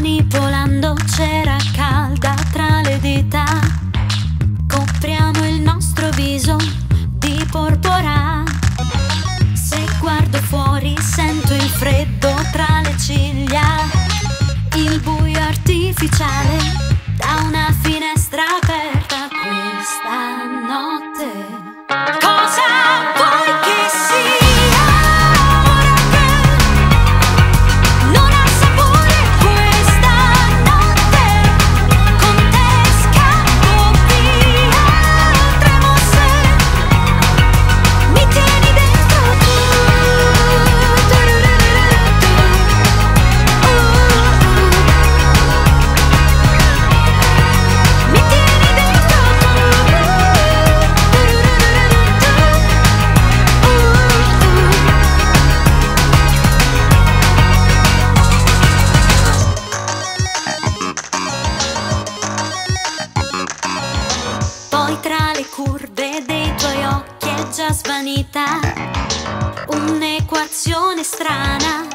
manipolando cera calda tra le dita. Copriamo il nostro viso di porpora. Se guardo fuori sento il freddo tra le ciglia. Il buio artificiale da una finestra aperta questa notte. Cosa vuoi che sia? Tra le curve dei tuoi occhi è già svanita un'equazione strana.